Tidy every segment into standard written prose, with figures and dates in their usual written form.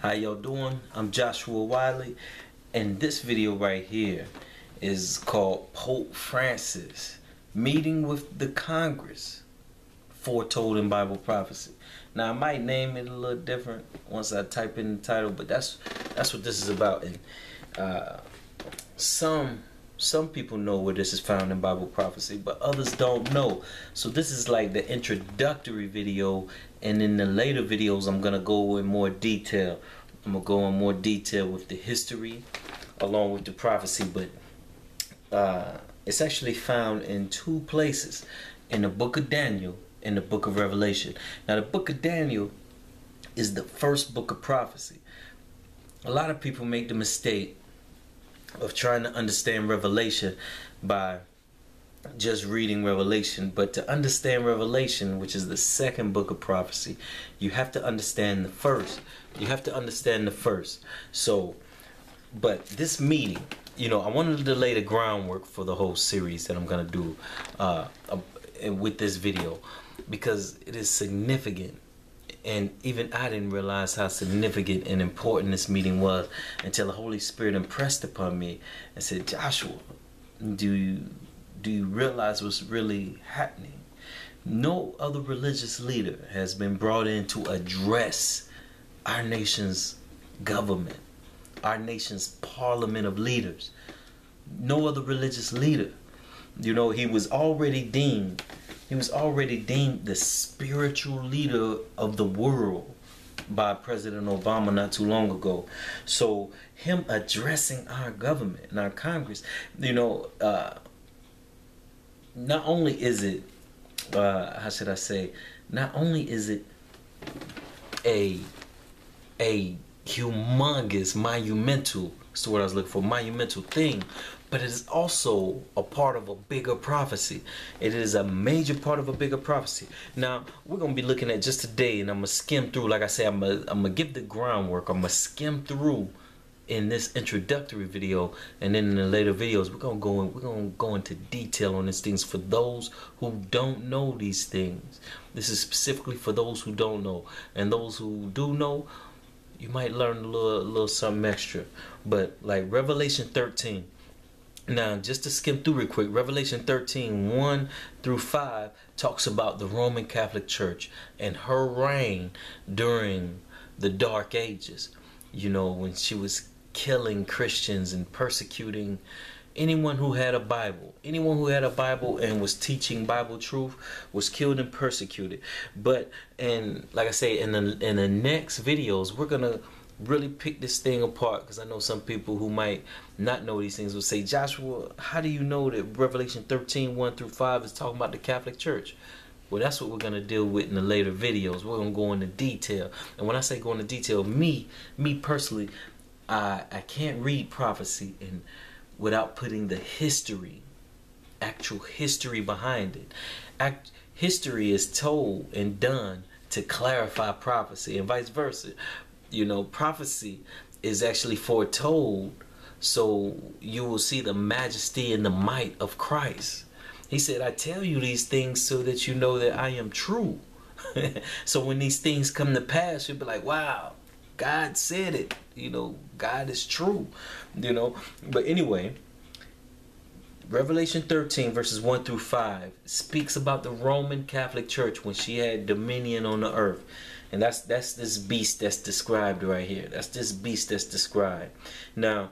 How y'all doing? I'm Joshua Wiley, and this video right here is called Pope Francis Meeting with the Congress, Foretold in Bible Prophecy. Now I might name it a little different once I type in the title, but that's what this is about. And some people know where this is found in Bible prophecy, but others don't know. So this is like the introductory video, and in the later videos I'm gonna go in more detail. I'm gonna go in more detail with the history along with the prophecy, but it's actually found in two places, in the book of Daniel and the book of Revelation. Now the book of Daniel is the first book of prophecy. A lot of people make the mistake of trying to understand Revelation by just reading Revelation, but to understand Revelation, which is the second book of prophecy, you have to understand the first. You have to understand the first. So, but this meeting, you know, I wanted to lay the groundwork for the whole series that I'm gonna do with this video, because it is significant. And even I didn't realize how significant and important this meeting was until the Holy Spirit impressed upon me and said, Joshua, do you realize what's really happening? No other religious leader has been brought in to address our nation's government, our nation's parliament of leaders. No other religious leader. You know, he was already deemed the spiritual leader of the world by President Obama not too long ago. So him addressing our government and our Congress, you know, not only is it, how should I say, not only is it a humongous, monumental, that's the word I was looking for, monumental thing, but it is also a part of a bigger prophecy. It is a major part of a bigger prophecy. Now, we're going to be looking at just today, and I'm going to skim through. Like I say, I'm going to give the groundwork. I'm going to skim through in this introductory video, and then in the later videos, we're going to go into detail on these things for those who don't know these things. This is specifically for those who don't know. And those who do know, you might learn a little something extra. But like Revelation 13. Now, just to skim through real quick, Revelation 13:1-5 talks about the Roman Catholic Church and her reign during the Dark Ages. You know, when she was killing Christians and persecuting anyone who had a Bible. Anyone who had a Bible and was teaching Bible truth was killed and persecuted. But, and like I say, in the next videos, we're going to really pick this thing apart, because I know some people who might not know these things will say, Joshua, how do you know that Revelation 13:1-5 is talking about the Catholic Church? Well, that's what we're going to deal with in the later videos. We're going to go into detail. And when I say go into detail, me personally, I can't read prophecy and without putting the history, actual history behind it. History is told and done to clarify prophecy and vice versa. You know, prophecy is actually foretold, so you will see the majesty and the might of Christ. He said, I tell you these things so that you know that I am true. So when these things come to pass, you'll be like, wow, God said it. You know, God is true. You know, but anyway, Revelation 13:1-5 speaks about the Roman Catholic Church when she had dominion on the earth. And that's this beast that's described right here. That's this beast that's described. Now,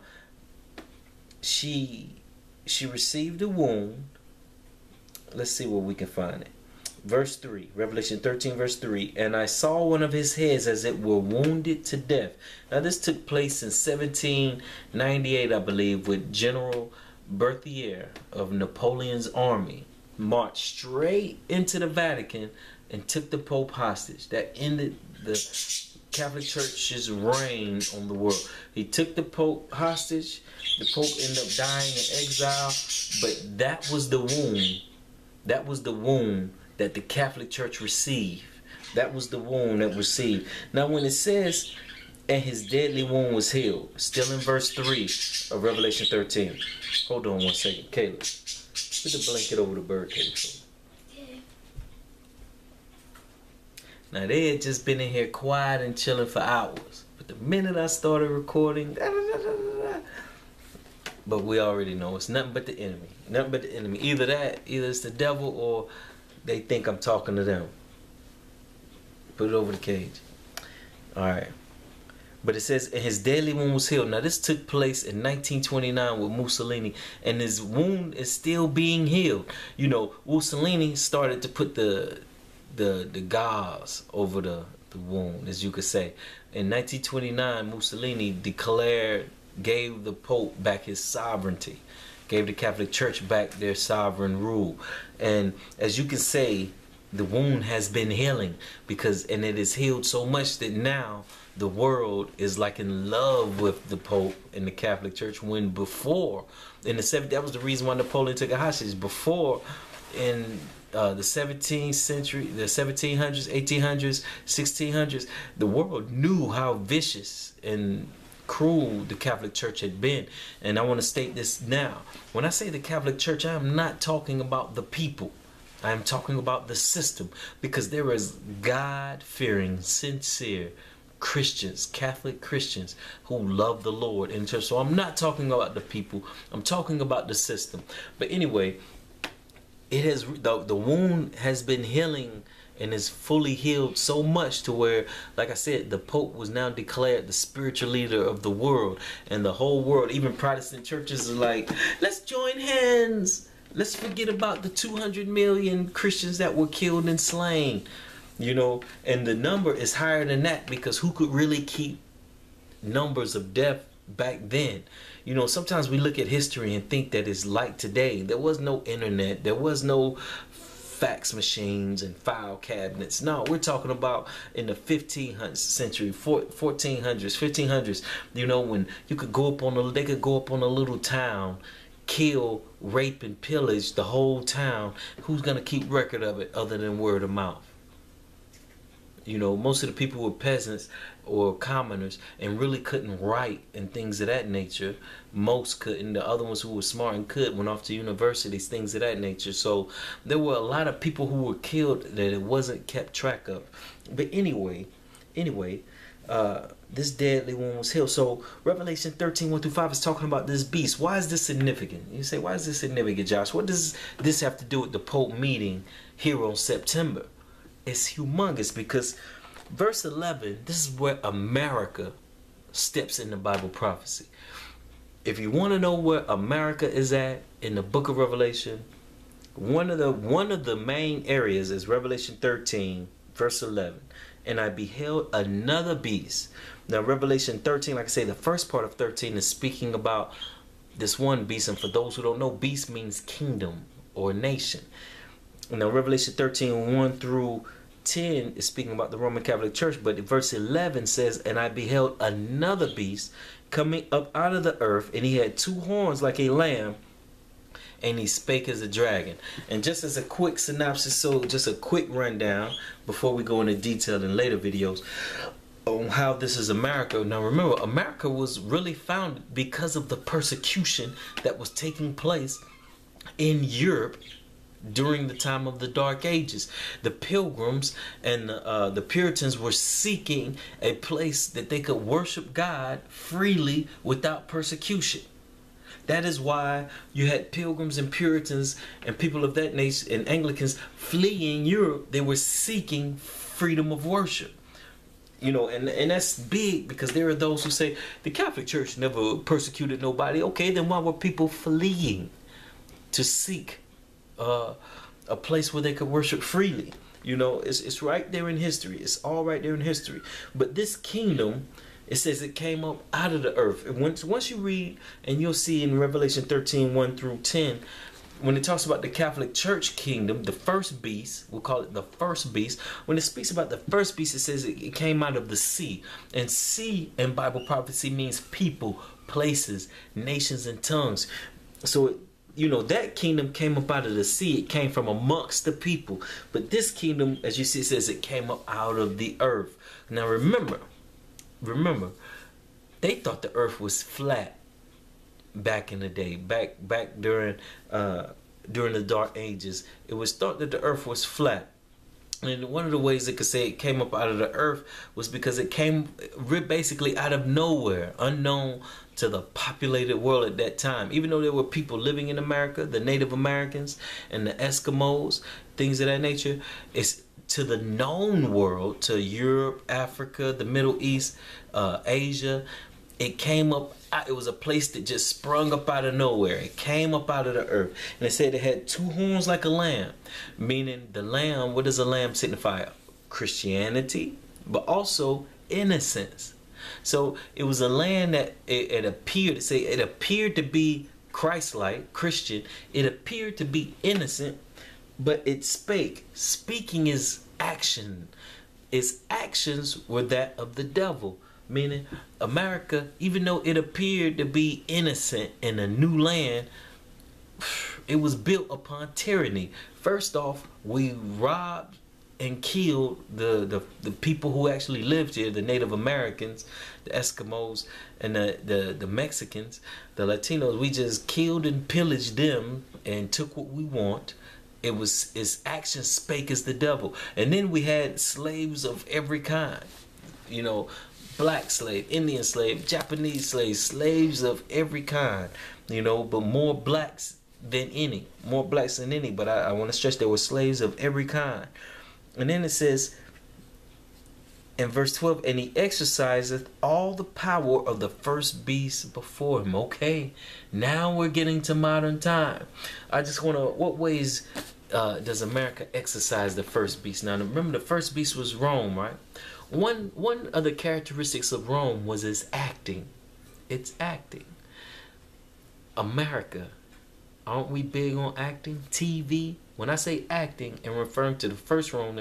she received a wound. Let's see where we can find it. Verse 3, Revelation 13:3, and I saw one of his heads as it were wounded to death. Now, this took place in 1798, I believe, with General Berthier of Napoleon's army. Marched straight into the Vatican and took the Pope hostage. That ended the Catholic Church's reign on the world. He took the Pope hostage. The Pope ended up dying in exile. But that was the wound. That was the wound that the Catholic Church received. That was the wound that received. Now when it says, and his deadly wound was healed, still in verse 3 of Revelation 13. Hold on one second, Caleb. Put the blanket over the bird, Caleb. Now they had just been in here quiet and chilling for hours. But the minute I started recording, but we already know it's nothing but the enemy. Nothing but the enemy. Either that, either it's the devil, or they think I'm talking to them. Put it over the cage. Alright. But it says, and his deadly wound was healed. Now this took place in 1929 with Mussolini, and his wound is still being healed. You know, Mussolini started to put the gauze over the wound, as you could say. In 1929, Mussolini gave the Pope back his sovereignty, gave the Catholic Church back their sovereign rule. And as you can say, the wound has been healing, because, and it is healed so much that now the world is like in love with the Pope and the Catholic Church, when before in the 70s, that was the reason why Napoleon took a hostage. Before in the 17th century, the 1700s, 1800s, 1600s, the world knew how vicious and cruel the Catholic Church had been. And I want to state this now. When I say the Catholic Church, I am not talking about the people. I am talking about the system, because there is God-fearing, sincere Christians, Catholic Christians, who love the Lord in church. So I'm not talking about the people. I'm talking about the system. But anyway, it has, the wound has been healing and is fully healed so much to where, like I said, the Pope was now declared the spiritual leader of the world. And the whole world, even Protestant churches, are like, let's join hands. Let's forget about the 200 million Christians that were killed and slain, you know. And the number is higher than that, because who could really keep numbers of death back then? You know, sometimes we look at history and think that it's like today. There was no internet. There was no fax machines and file cabinets. No, we're talking about in the 1500s century, 1400s, 1500s, you know, when you could go up on a, they could go up on a little town, kill, rape, and pillage the whole town. Who's gonna keep record of it other than word of mouth? You know, most of the people were peasants or commoners and really couldn't write and things of that nature. Most couldn't. The other ones who were smart and could went off to universities, things of that nature. So there were a lot of people who were killed that it wasn't kept track of. But anyway, this deadly wound was healed. So Revelation 13:1-5 is talking about this beast. Why is this significant? You say, why is this significant, Josh? What does this have to do with the Pope meeting here on September? It's humongous, because verse 11, this is where America steps in the Bible prophecy. If you want to know where America is at in the book of Revelation, one of the main areas is Revelation 13, verse 11. And I beheld another beast. Now Revelation 13, like I say, the first part of 13 is speaking about this one beast. And for those who don't know, beast means kingdom or nation. Now Revelation 13:1-10 is speaking about the Roman Catholic Church. But verse 11 says, and I beheld another beast coming up out of the earth, and he had two horns like a lamb, and he spake as a dragon. And just as a quick synopsis, so just a quick rundown before we go into detail in later videos on how this is America. Now remember, America was really founded because of the persecution that was taking place in Europe during the time of the Dark Ages. The Pilgrims and the Puritans were seeking a place that they could worship God freely without persecution. That is why you had Pilgrims and Puritans and people of that nation and Anglicans fleeing Europe. They were seeking freedom of worship. You know, and that's big, because there are those who say the Catholic Church never persecuted nobody. Okay, then why were people fleeing to seek a place where they could worship freely? You know, it's right there in history. It's all right there in history. But this kingdom, it says it came up out of the earth. And once you read, and you'll see in Revelation 13:1-10, when it talks about the Catholic Church kingdom, the first beast, we'll call it the first beast. When it speaks about the first beast, it says it came out of the sea. And sea in Bible prophecy means people, places, nations, and tongues. So, you know, that kingdom came up out of the sea. It came from amongst the people. But this kingdom, as you see, it says it came up out of the earth. Now, remember, they thought the earth was flat back in the day, back during the Dark Ages. It was thought that the earth was flat. And one of the ways it could say it came up out of the earth was because it came basically out of nowhere, unknown to the populated world at that time. Even though there were people living in America, the Native Americans and the Eskimos, things of that nature, it's to the known world, to Europe, Africa, the Middle East, Asia, it came up. It was a place that just sprung up out of nowhere. It came up out of the earth. And it said it had two horns like a lamb, meaning the lamb. What does a lamb signify? Christianity, but also innocence. So it was a lamb that it appeared to say, it appeared to be Christ-like, Christian. It appeared to be innocent, but it spake. Speaking is action. Its actions were that of the devil. Meaning America, even though it appeared to be innocent in a new land, it was built upon tyranny. First off, we robbed and killed the people who actually lived here, the Native Americans, the Eskimos, and the Mexicans, the Latinos. We just killed and pillaged them and took what we want. It was, its action spake as the devil. And then we had slaves of every kind, you know, black slave, Indian slave, Japanese slave, slaves of every kind, you know, but more blacks than any, but I want to stress there were slaves of every kind. And then it says in verse 12, and he exerciseth all the power of the first beast before him. Okay, now we're getting to modern time. I just want to, what ways does America exercise the first beast? Now remember, the first beast was Rome, right? One of the characteristics of Rome was its acting. Its acting. America, aren't we big on acting? TV. When I say acting and referring to the first Rome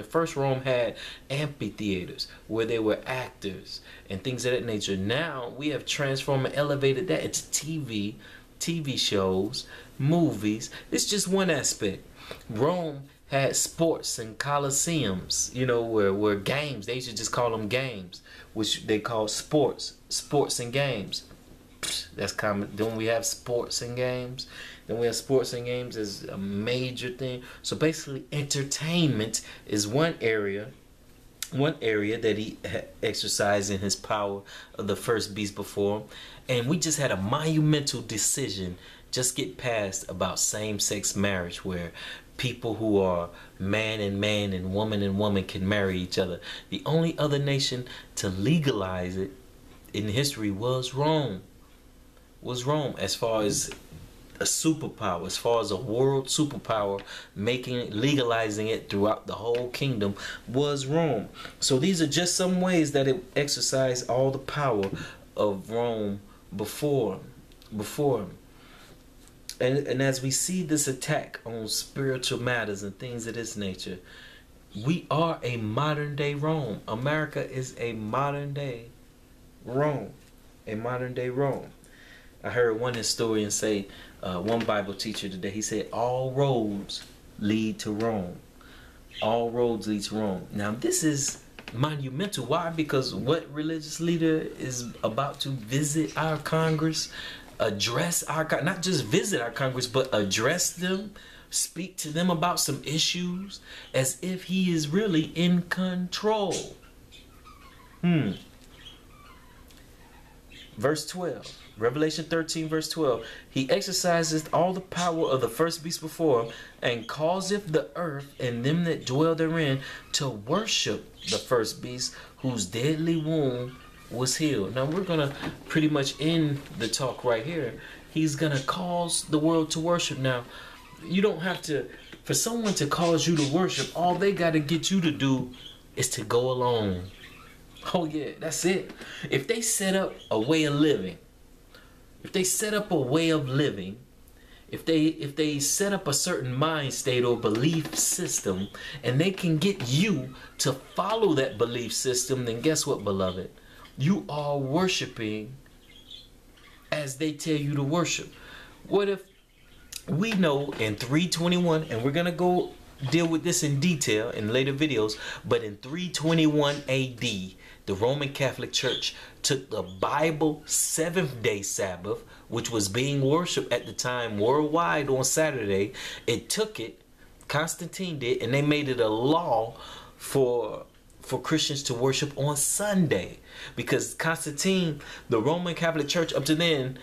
had amphitheaters where there were actors and things of that nature. Now we have transformed and elevated that. It's TV, TV shows, movies. It's just one aspect. Rome had sports and coliseums, you know, where games, they should just call them games, which they call sports, and games. That's common. Then we have sports and games. Is a major thing. So basically, entertainment is one area that he exercised in his power of the first beast before him. And we just had a monumental decision just get passed about same-sex marriage, where people who are man and man and woman and woman can marry each other. The only other nation to legalize it in history was Rome. As far as a superpower, as far as a world superpower, making it, legalizing it throughout the whole kingdom was Rome. So these are just some ways that it exercised all the power of Rome before him. And as we see this attack on spiritual matters and things of this nature, we are a modern day Rome. America is a modern day Rome. I heard one historian say, one Bible teacher today, he said, all roads lead to Rome. All roads lead to Rome. Now this is monumental. Why? Because what religious leader is about to visit our Congress? Address our, not just visit our Congress, but address them, speak to them about some issues as if he is really in control. Verse 12, Revelation 13, verse 12. He exerciseth all the power of the first beast before him, and causeth the earth and them that dwell therein to worship the first beast, whose deadly wound was healed. Now we're gonna pretty much end the talk right here. He's gonna cause the world to worship. Now you don't have to, for someone to cause you to worship, all they gotta get you to do is to go along. Oh yeah, that's it. If they set up a way of living, if they set up a certain mind state or belief system, and they can get you to follow that belief system, then guess what, beloved? You are worshiping as they tell you to worship. What if we know in 321, and we're going to go deal with this in detail in later videos, but in 321 AD, the Roman Catholic Church took the Bible 7th-day Sabbath, which was being worshipped at the time worldwide on Saturday. It took it, Constantine did, and they made it a law for Christians to worship on Sunday, because Constantine, the Roman Catholic Church up to then,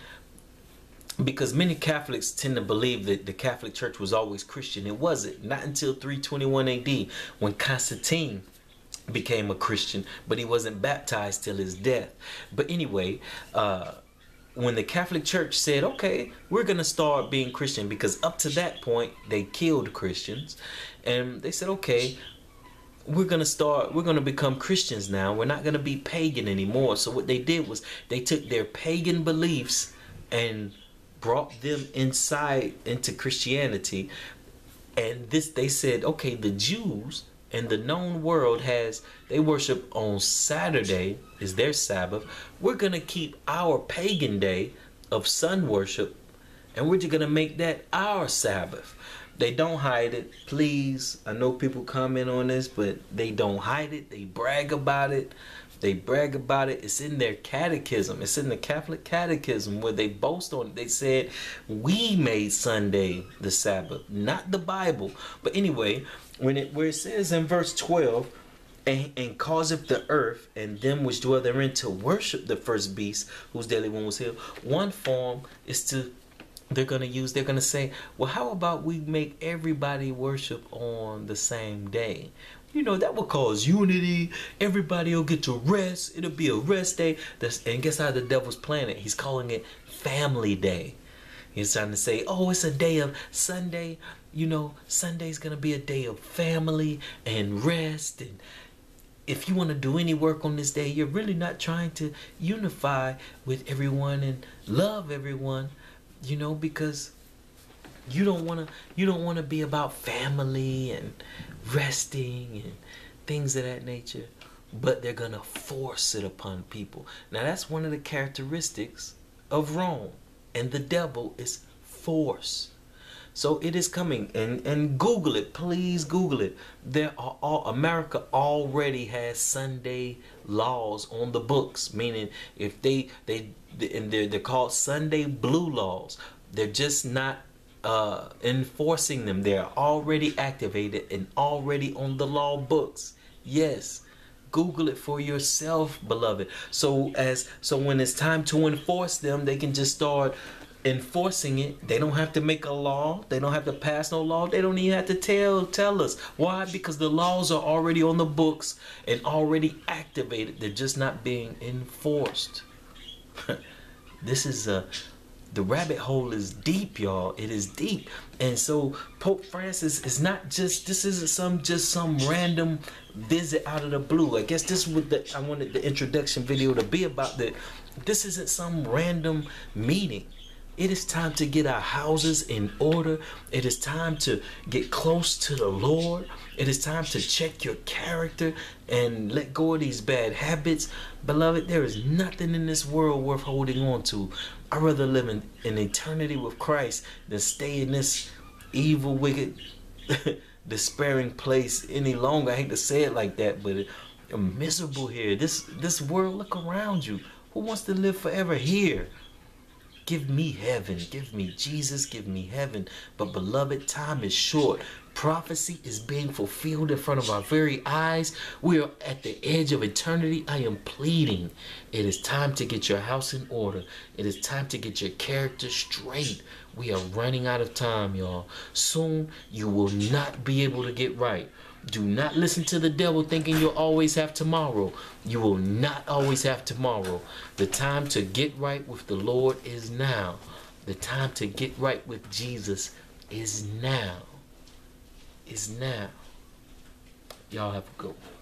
because many Catholics tend to believe that the Catholic Church was always Christian. It wasn't. Not until 321 AD when Constantine became a Christian, but he wasn't baptized till his death. But anyway, when the Catholic Church said, okay, we're going to start being Christian, because up to that point, they killed Christians. And they said, okay, we're going to become Christians now. We're not going to be pagan anymore. So what they did was they took their pagan beliefs and brought them inside into Christianity. And this, they said, okay, the Jews and the known world they worship on Saturday, is their Sabbath. We're going to keep our pagan day of sun worship, and we're just going to make that our Sabbath. They don't hide it. Please, I know people comment on this, but they don't hide it. They brag about it. They brag about it. It's in their catechism. It's in the Catholic catechism where they boast on it. They said, we made Sunday the Sabbath, not the Bible. But anyway, where it says in verse 12, and causeth the earth and them which dwell therein to worship the first beast whose deadly wound was healed. One form is to, they're going to say, well, how about we make everybody worship on the same day? You know, that will cause unity. Everybody will get to rest. It'll be a rest day. And guess how the devil's playing it? He's calling it family day. He's trying to say, oh, it's a day of Sunday. You know, Sunday's going to be a day of family and rest. And if you want to do any work on this day, you're really not trying to unify with everyone and love everyone, you know, because you don't want to be about family and resting and things of that nature. But they're gonna force it upon people. Now, that's one of the characteristics of Rome and the devil, is force. So it is coming, and Google it, please Google it. America already has Sunday laws on the books, meaning if they're called Sunday blue laws. They're just not enforcing them. They're already activated and already on the law books. Yes, Google it for yourself, beloved. So when it's time to enforce them, they can just start enforcing it. They don't have to make a law. They don't have to pass no law. They don't even have to tell us. Why? Because the laws are already on the books and already activated. They're just not being enforced. This is the rabbit hole is deep, y'all. It is deep. And so Pope Francis is not just, this isn't just some random visit out of the blue. I guess this would, I wanted the introduction video to be about that. This isn't some random meeting. It is time to get our houses in order. It is time to get close to the Lord. It is time to check your character and let go of these bad habits. Beloved, there is nothing in this world worth holding on to. I'd rather live in eternity with Christ than stay in this evil, wicked, despairing place any longer. I hate to say it like that, but I'm miserable here. This world, look around you. Who wants to live forever here? Give me heaven. Give me Jesus. Give me heaven. But beloved, time is short. Prophecy is being fulfilled in front of our very eyes. We are at the edge of eternity. I am pleading. It is time to get your house in order. It is time to get your character straight. We are running out of time, y'all. Soon, you will not be able to get right. Do not listen to the devil thinking you'll always have tomorrow. You will not always have tomorrow. The time to get right with the Lord is now. The time to get right with Jesus is now. Y'all have a good one.